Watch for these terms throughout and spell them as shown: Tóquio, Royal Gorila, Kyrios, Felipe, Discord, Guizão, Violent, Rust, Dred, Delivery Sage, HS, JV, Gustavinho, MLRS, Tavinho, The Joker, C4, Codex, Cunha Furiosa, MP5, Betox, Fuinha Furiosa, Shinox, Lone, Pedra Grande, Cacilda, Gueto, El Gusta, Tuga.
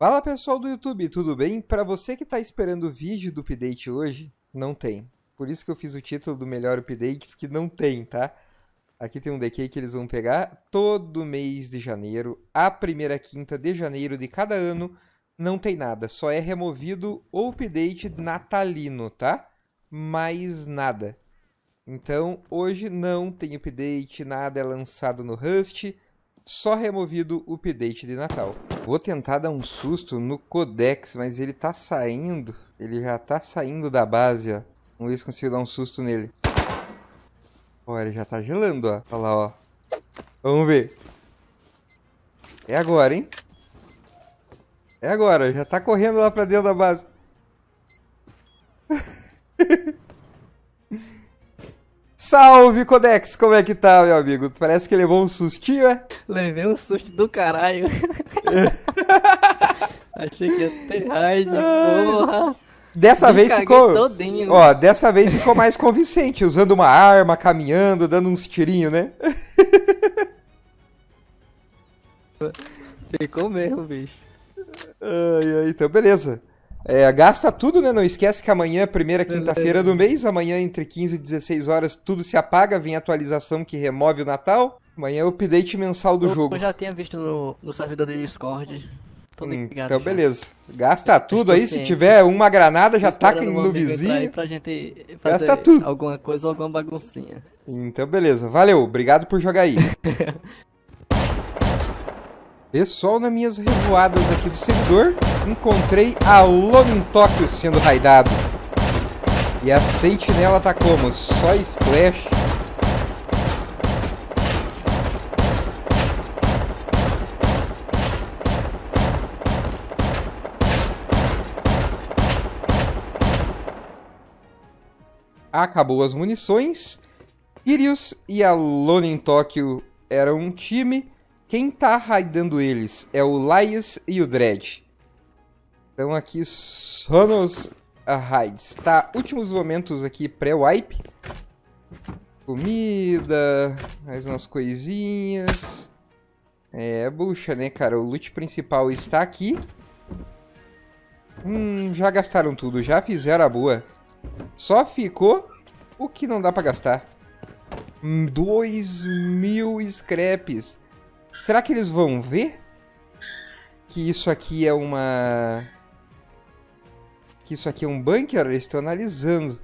Fala pessoal do YouTube, tudo bem? Para você que está esperando o vídeo do update hoje, não tem. Por isso que eu fiz o título do melhor update, porque não tem, tá? Aqui tem um DK que eles vão pegar todo mês de janeiro, a primeira quinta de janeiro de cada ano, não tem nada. Só é removido o update natalino, tá? Mais nada. Então, hoje não tem update, nada é lançado no Rust, só removido o update de Natal. Vou tentar dar um susto no Codex, mas ele tá saindo. Ele já tá saindo da base, ó. Vamos ver se consigo dar um susto nele. Ó, ele já tá gelando, ó. Olha lá, ó. Vamos ver. É agora, hein? É agora, já tá correndo lá pra dentro da base. Salve, Codex! Como é que tá, meu amigo? Parece que levou um sustinho, é? Levei um susto do caralho. Achei que ia ter raid, porra. Dessa vez ficou... Todinho, ó, dessa vez ficou mais convincente, usando uma arma, caminhando, dando uns tirinhos, né? Ficou mesmo, bicho. Ai, então, beleza. É, gasta tudo, né? Não esquece que amanhã, primeira quinta-feira do mês, amanhã entre 15 e 16 horas, tudo se apaga, vem a atualização que remove o Natal. Amanhã é o update mensal do jogo. Eu já tinha visto no servidor do Discord. Tô ligado, então, já. Beleza. Gasta tudo aí, se tiver uma granada, já taca no vizinho. Pra gente fazer gasta tudo. Alguma coisa ou alguma baguncinha. Então, beleza. Valeu, obrigado por jogar aí. Pessoal, nas minhas revoadas aqui do servidor, encontrei a Lone em Tóquio sendo raidado. E a sentinela tá como? Só splash. Acabou as munições. Kyrios e a Lone em Tóquio eram um time. Quem tá raidando eles é o Lyas e o Dred. Então aqui só nos raids. Tá, últimos momentos aqui pré-wipe. Comida, mais umas coisinhas. É, bucha, né, cara? O loot principal está aqui. Já gastaram tudo, já fizeram a boa. Só ficou o que não dá pra gastar. 2000 scraps. Será que eles vão ver que isso aqui é uma... que isso aqui é um bunker? Eles estão analisando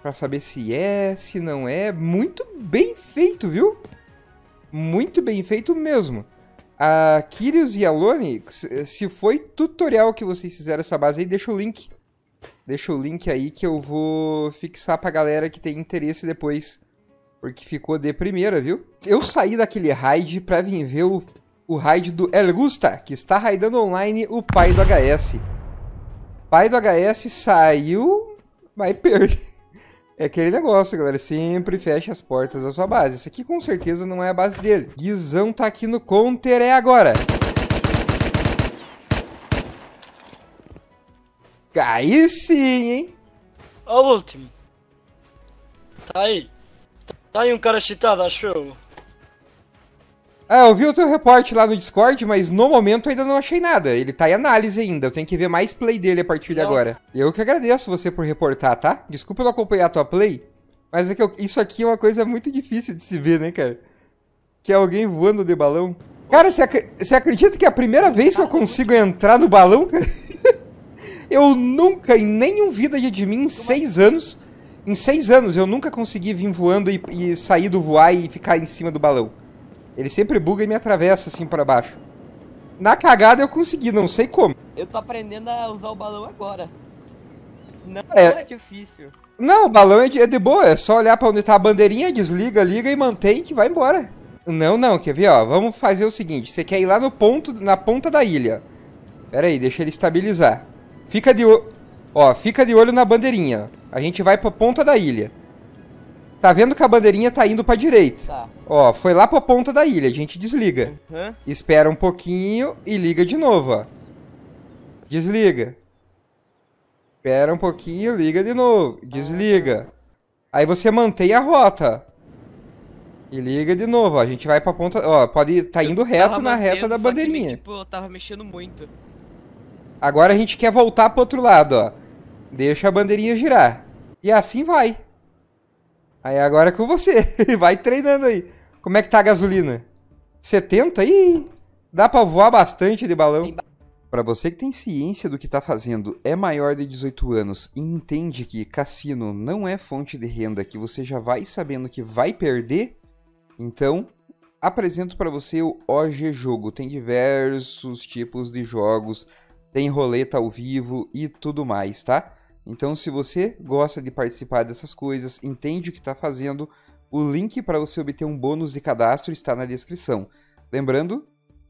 pra saber se é, se não é. Muito bem feito, viu? Muito bem feito mesmo. A Kyrios e a Lone, se foi tutorial que vocês fizeram essa base aí, deixa o link. Deixa o link aí que eu vou fixar pra galera que tem interesse depois. Porque ficou de primeira, viu? Eu saí daquele raid pra vir ver o raid do El Gusta, que está raidando online o pai do HS. Pai do HS saiu, vai perder. É aquele negócio, galera. Sempre fecha as portas da sua base. Isso aqui com certeza não é a base dele. Guizão tá aqui no counter, é agora. Aí sim, hein? Ó o último. Tá aí. Tá aí um cara cheatado, acho eu. Ah, eu vi o teu report lá no Discord, mas no momento eu ainda não achei nada. Ele tá em análise ainda, eu tenho que ver mais play dele a partir de agora. Eu que agradeço você por reportar, tá? Desculpa eu não acompanhar a tua play, mas é que isso aqui é uma coisa muito difícil de se ver, né, cara? Que é alguém voando de balão. Cara, você acredita que é a primeira vez que eu consigo entrar no balão, cara? Eu nunca, em nenhum vida de admin, em 6 anos... Em 6 anos eu nunca consegui vir voando e sair do voar e ficar em cima do balão. Ele sempre buga e me atravessa assim para baixo. Na cagada eu consegui, não sei como. Eu tô aprendendo a usar o balão agora. Não é difícil. Não, o balão é de boa, é só olhar para onde tá a bandeirinha, desliga, liga e mantém que vai embora. Não, não, quer ver, ó, vamos fazer o seguinte, você quer ir lá no ponto, na ponta da ilha. Pera aí, deixa ele estabilizar. Fica de olho. Ó, fica de olho na bandeirinha. A gente vai pra ponta da ilha. Tá vendo que a bandeirinha tá indo pra direita. Tá. Ó, foi lá pra ponta da ilha. A gente desliga. Uhum. Espera um pouquinho e liga de novo, ó. Desliga. Espera um pouquinho, liga de novo. Desliga. Aí você mantém a rota. E liga de novo, ó. A gente vai pra ponta. Ó, pode ir, tá indo reto na reta da bandeirinha. Que, tipo, eu tava mexendo muito. Agora a gente quer voltar pro outro lado, ó. Deixa a bandeirinha girar. E assim vai. Aí agora é com você. Vai treinando aí. Como é que tá a gasolina? 70? Ih, dá pra voar bastante de balão. Pra você que tem ciência do que tá fazendo, é maior de 18 anos e entende que cassino não é fonte de renda que você já vai sabendo que vai perder, então apresento pra você o OG Jogo. Tem diversos tipos de jogos, tem roleta ao vivo e tudo mais, tá? Então, se você gosta de participar dessas coisas, entende o que está fazendo, o link para você obter um bônus de cadastro está na descrição. Lembrando,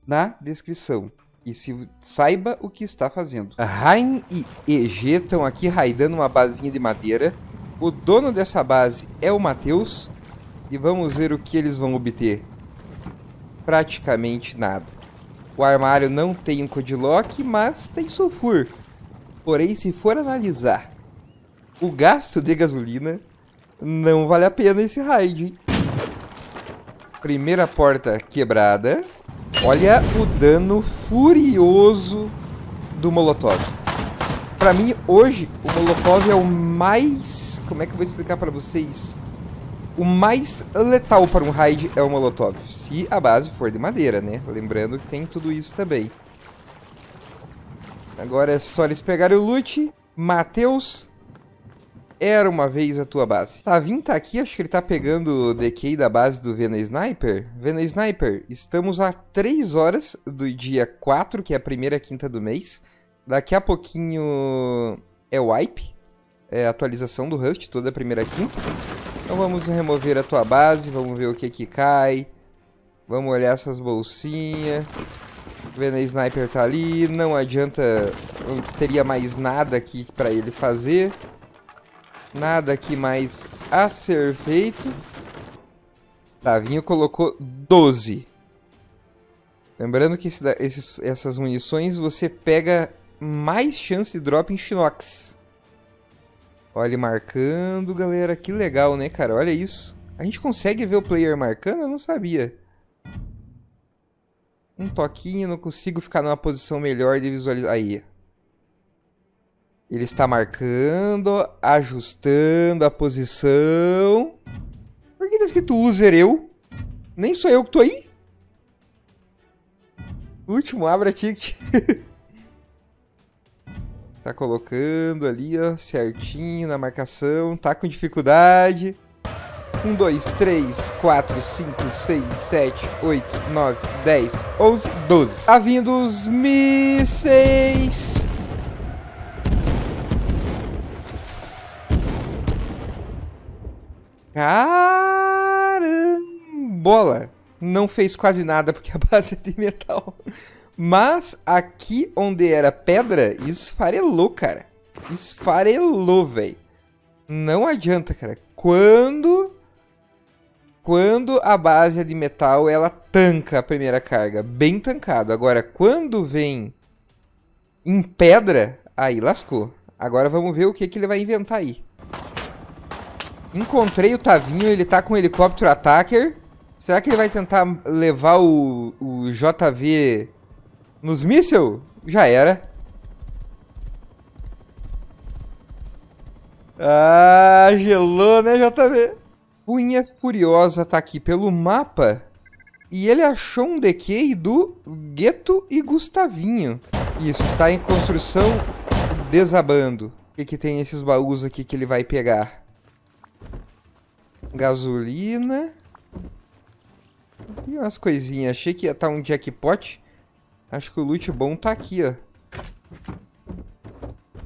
na descrição. E se saiba o que está fazendo. Rain e EG estão aqui raidando uma basinha de madeira. O dono dessa base é o Matheus. E vamos ver o que eles vão obter. Praticamente nada. O armário não tem um codilock, mas tem sulfur. Porém, se for analisar o gasto de gasolina, não vale a pena esse raid, hein? Primeira porta quebrada. Olha o dano furioso do Molotov. Pra mim, hoje, o Molotov é o mais... Como é que eu vou explicar pra vocês? O mais letal para um raid é o Molotov. Se a base for de madeira, né? Lembrando que tem tudo isso também. Agora é só eles pegarem o loot. Matheus, era uma vez a tua base. Tavinho tá aqui, acho que ele tá pegando o DK da base do Vena Sniper. Vena Sniper, estamos a 3 horas do dia 4, que é a primeira quinta do mês. Daqui a pouquinho é o wipe, é a atualização do Rust, toda a primeira quinta. Então vamos remover a tua base, vamos ver o que cai. Vamos olhar essas bolsinhas. Vena Sniper tá ali, não adianta, não teria mais nada aqui pra ele fazer. Nada aqui mais a ser feito. Tavinho colocou 12. Lembrando que essas munições você pega mais chance de drop em Shinox. Olha ele marcando, galera, que legal, né, cara? Olha isso. A gente consegue ver o player marcando? Eu não sabia. Um toquinho, não consigo ficar numa posição melhor de visualizar. Aí. Ele está marcando, ajustando a posição. Por que tá escrito user eu? Nem sou eu que tô aí? Último, abra ticket. Tá colocando ali, ó, certinho na marcação. Tá com dificuldade. 1, 2, 3, 4, 5, 6, 7, 8, 9, 10, 11, 12. Tá vindo os mísseis. Carambola. Não fez quase nada porque a base é de metal. Mas aqui onde era pedra, esfarelou, cara. Esfarelou, velho. Não adianta, cara. Quando a base é de metal, ela tanca a primeira carga, bem tancado. Agora, quando vem em pedra, aí lascou. Agora vamos ver o que ele vai inventar aí. Encontrei o Tavinho, ele tá com o helicóptero attacker. Será que ele vai tentar levar o JV nos mísseis? Já era. Ah, gelou, né, JV? Cunha Furiosa tá aqui pelo mapa e ele achou um DK do Gueto e Gustavinho. Isso, está em construção, desabando. O que tem esses baús aqui que ele vai pegar? Gasolina. E umas coisinhas. Achei que ia estar um jackpot. Acho que o loot bom tá aqui, ó.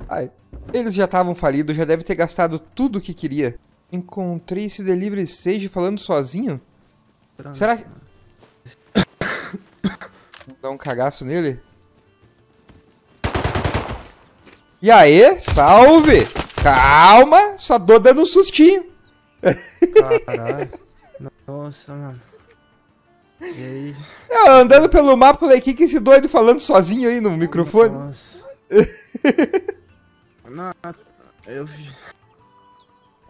Ai, eles já estavam falidos, já deve ter gastado tudo o que queria. Encontrei esse Delivery Sage falando sozinho? Tranca. Será que... Dá um cagaço nele? E aí? Salve! Calma! Só tô dando um sustinho. Caralho. Nossa, mano. E aí? Eu andando pelo mapa, falei, que esse doido falando sozinho aí no microfone? Nossa. Não, eu vi...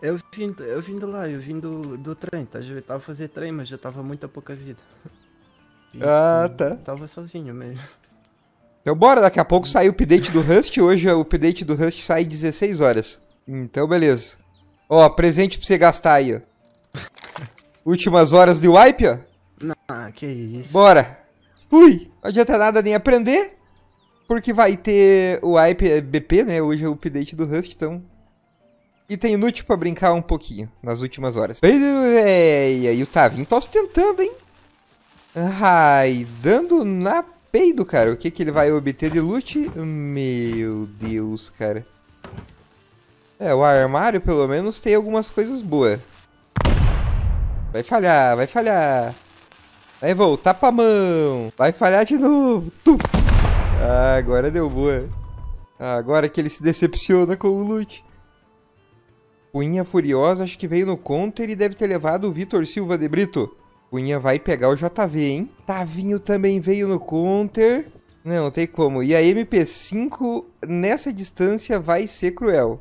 Eu vim de lá, eu vim do trem, tá? Eu estava a fazer trem, mas já estava muito a pouca vida. E, tá. Estava sozinho mesmo. Então bora, daqui a pouco sai o update do Rust, hoje o update do Rust sai 16 horas. Então beleza. Ó, presente pra você gastar aí, ó. Últimas horas de wipe, ó. Não, que isso. Bora. Ui, não adianta nada nem aprender, porque vai ter o wipe BP, né? Hoje é o update do Rust, então... E tem inútil pra brincar um pouquinho, nas últimas horas. E aí o Tavinho tá ostentando, hein? Raidando na... Peido, cara, o que que ele vai obter de loot? Meu Deus, cara. É, o armário pelo menos tem algumas coisas boas. Vai falhar, vai falhar. Vai voltar pra mão. Vai falhar de novo. Ah, agora deu boa. Ah, agora que ele se decepciona com o loot. Cunha Furiosa, acho que veio no counter e deve ter levado o Vitor Silva de Brito. Cunha vai pegar o JV, hein? Tavinho também veio no counter. Não, não tem como. E a MP5 nessa distância vai ser cruel.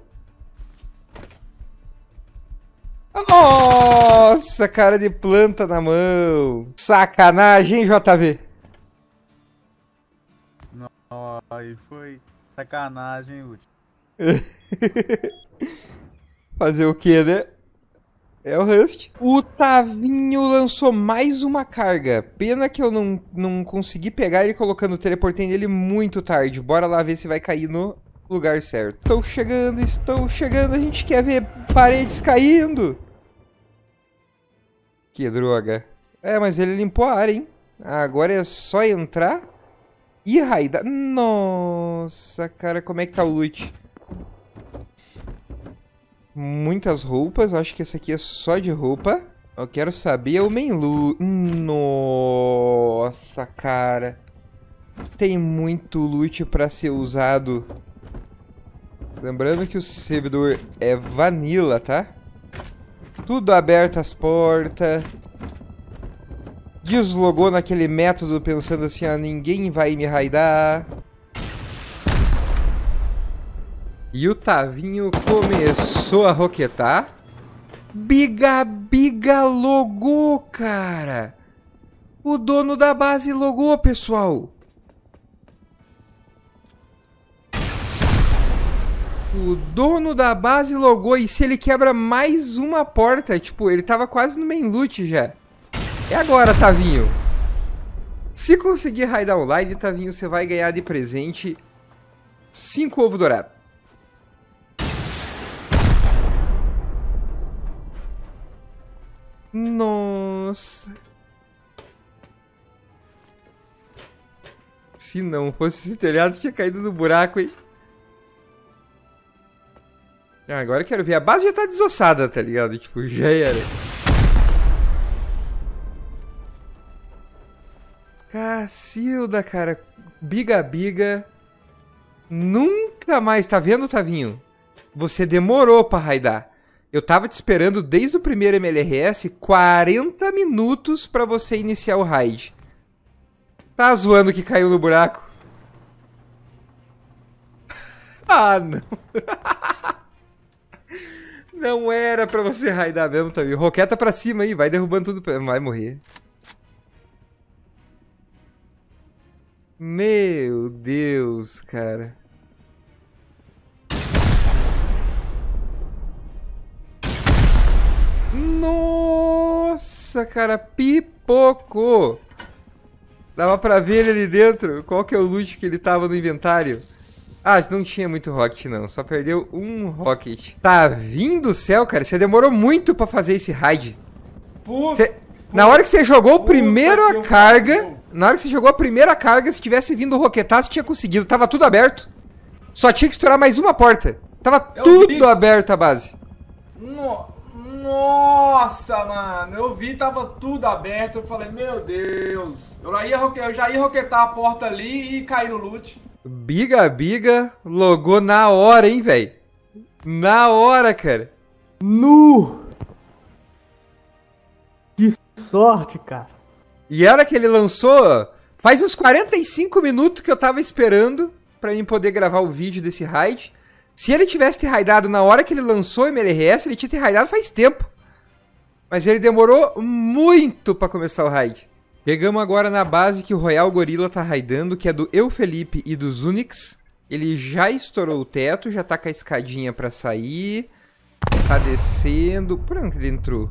Nossa, cara de planta na mão. Sacanagem, JV. Não, aí foi sacanagem, útil. Fazer o quê, né? É o Rust. O Tavinho lançou mais uma carga. Pena que eu não consegui pegar ele colocando o teleportei nele muito tarde. Bora lá ver se vai cair no lugar certo. Estou chegando. A gente quer ver paredes caindo. Que droga. É, mas ele limpou a área, hein? Agora é só entrar e raidar. Nossa, cara, como é que tá o loot? Muitas roupas, acho que essa aqui é só de roupa. Eu quero saber é o menu. Nossa, cara. Tem muito loot pra ser usado. Lembrando que o servidor é vanilla, tá? Tudo aberto as portas. Deslogou naquele método pensando assim, ah, ninguém vai me raidar. E o Tavinho começou a roquetar. Biga logou, cara. O dono da base logou, pessoal. O dono da base logou. E se ele quebra mais uma porta, tipo, ele tava quase no main loot já. É agora, Tavinho. Se conseguir raidar online, Tavinho, você vai ganhar de presente 5 ovos dourados. Nossa. Se não fosse esse telhado, tinha caído no buraco, hein? Ah, agora eu quero ver. A base já tá desossada, tá ligado? Tipo, já era. Cacilda, cara. Biga. Nunca mais. Tá vendo, Tavinho? Você demorou pra raidar. Eu tava te esperando desde o primeiro MLRS 40 minutos pra você iniciar o raid. Tá zoando que caiu no buraco? Ah, não. Não era pra você raidar mesmo, Tavinho. Roqueta pra cima aí, vai derrubando tudo. Vai morrer. Meu Deus, cara. Nossa, cara, pipocou. Dava pra ver ele ali dentro. Qual que é o loot que ele tava no inventário? Ah, não tinha muito rocket, não. Só perdeu um rocket. Tá vindo do céu, cara. Você demorou muito pra fazer esse raid. Na hora que você jogou a carga... Na hora que você jogou a primeira carga, se tivesse vindo roquetar, você tinha conseguido. Tava tudo aberto. Só tinha que estourar mais uma porta. Tava tudo aberto a base. Nossa. Nossa, mano, eu vi, tava tudo aberto, eu falei, meu Deus. Eu já ia roquetar a porta ali e cair no loot. Biga, logou na hora, hein, velho. Na hora, cara. Nu! Que sorte, cara. E era que ele lançou, faz uns 45 minutos que eu tava esperando pra mim poder gravar o vídeo desse raid. Se ele tivesse ter raidado na hora que ele lançou o MLRS, ele tinha ter raidado faz tempo. Mas ele demorou muito pra começar o raid. Pegamos agora na base que o Royal Gorila tá raidando, que é do Eu Felipe e dos Unix. Ele já estourou o teto, já tá com a escadinha pra sair. Tá descendo. Por onde ele entrou?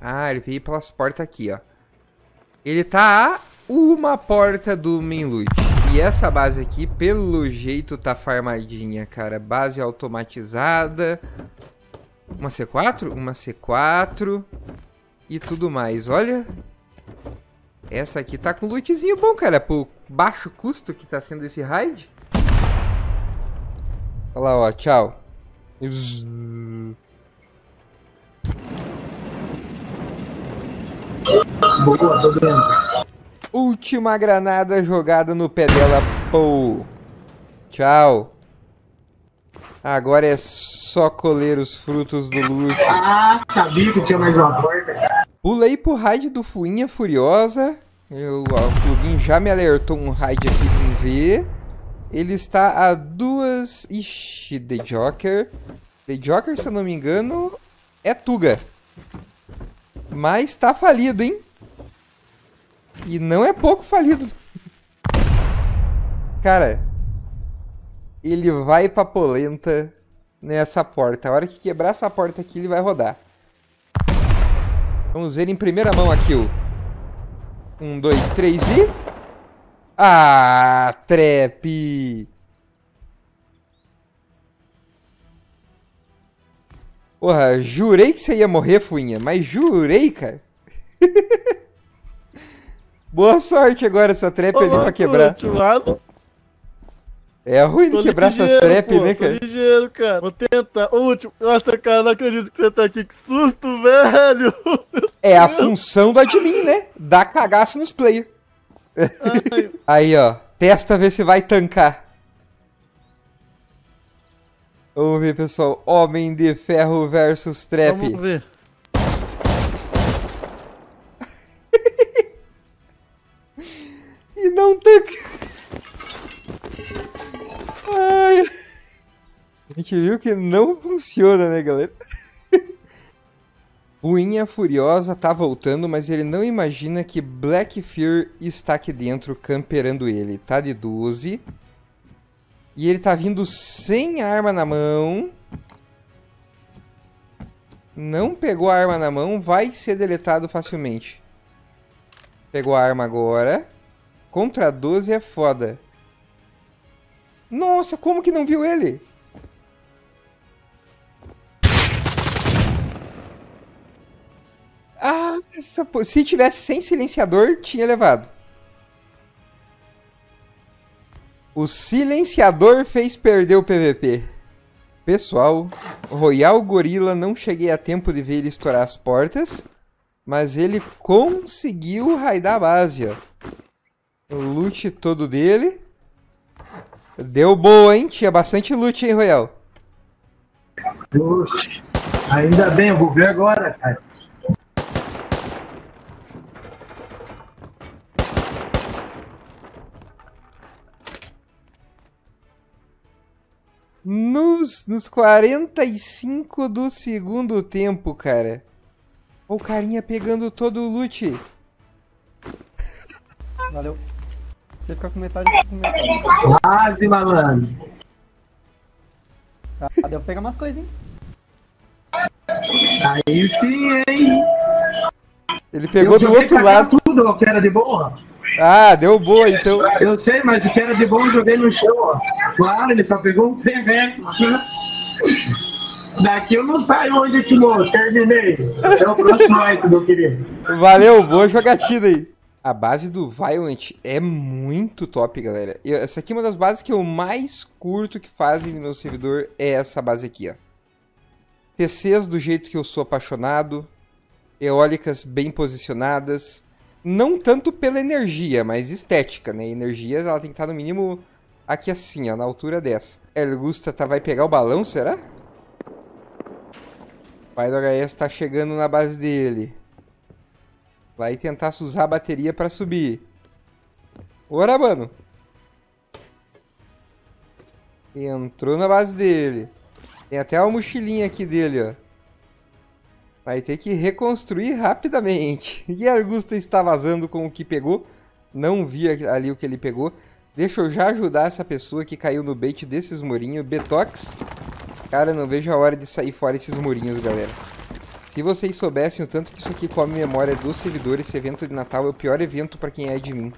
Ah, ele veio pelas portas aqui, ó. Ele tá a uma porta do main loot. E essa base aqui, pelo jeito, tá farmadinha, cara. Base automatizada. Uma C4? Uma C4. E tudo mais, olha. Essa aqui tá com lootzinho bom, cara. Pro baixo custo que tá sendo esse raid. Olha lá, ó, tchau. Boa, tô ganhando. Última granada jogada no pé dela, pô. Tchau. Agora é só colher os frutos do luxo. Ah, sabia que tinha mais uma porta. Pulei pro raid do Fuinha Furiosa. O plugin já me alertou um raid aqui pra mim ver. Ele está a duas... Ixi, The Joker. The Joker, se eu não me engano, é Tuga. Mas tá falido, hein? E não é pouco falido. Cara, ele vai pra polenta nessa porta. A hora que quebrar essa porta aqui, ele vai rodar. Vamos ver em primeira mão aqui o... 1, 2, 3 e... Ah, trap! Porra, jurei que você ia morrer, Fuinha. Mas jurei, cara. Boa sorte agora essa trap ali pra quebrar. É ruim de quebrar essas trap, né, cara? Tô ligeiro, cara. Vou tentar. Último. Nossa, cara, não acredito que você tá aqui. Que susto, velho. É a função do admin, né? Dar cagaço nos players. Aí, ó. Testa ver se vai tancar. Vamos ver, pessoal. Homem de Ferro versus Trap. Vamos ver. E não tanca. Ai. A gente viu que não funciona, né, galera? Fuinha Furiosa tá voltando, mas ele não imagina que Black Fear está aqui dentro camperando ele. Tá de 12. E ele tá vindo sem arma na mão. Não pegou a arma na mão, vai ser deletado facilmente. Pegou a arma agora. Contra 12 é foda. Nossa, como que não viu ele? Ah, se tivesse sem silenciador, tinha levado. O silenciador fez perder o PVP. Pessoal, Royal Gorila, não cheguei a tempo de ver ele estourar as portas. Mas ele conseguiu raidar a base, ó. O loot todo dele. Deu boa, hein? Tinha bastante loot, hein, Royal? Loot. Ainda bem, eu vou ver agora, cara. Nos 45 do segundo tempo, cara. O carinha pegando todo o loot. Valeu. Você fica com metade do comentário. Quase, malandro. Cadê eu pegar umas coisas, hein? Aí sim, hein? Ele pegou eu do outro lado. Tudo, que era de boa. Ah, deu boa, então. Eu sei, mas o que era de bom eu joguei no chão, ó. Claro, ele só pegou um PV. Daqui eu não saio onde, Timão. Terminei. É o próximo like, meu querido. Valeu, boa jogatina aí. A base do Violent é muito top, galera. Essa aqui é uma das bases que eu mais curto que fazem no meu servidor. É essa base aqui, ó. TCs do jeito que eu sou apaixonado. Eólicas bem posicionadas. Não tanto pela energia, mas estética, né? Energia, ela tem que estar no mínimo aqui assim, ó, na altura dessa. El Gusta vai pegar o balão, será? O pai do HS tá chegando na base dele. Vai tentar usar a bateria pra subir. Ora, mano. Entrou na base dele. Tem até uma mochilinha aqui dele, ó. Vai ter que reconstruir rapidamente. E El Gusta está vazando com o que pegou. Não vi ali o que ele pegou. Deixa eu já ajudar essa pessoa que caiu no bait desses murinhos. Betox. Cara, não vejo a hora de sair fora esses murinhos, galera. Se vocês soubessem o tanto que isso aqui come memória dos servidores, esse evento de Natal é o pior evento para quem é admin.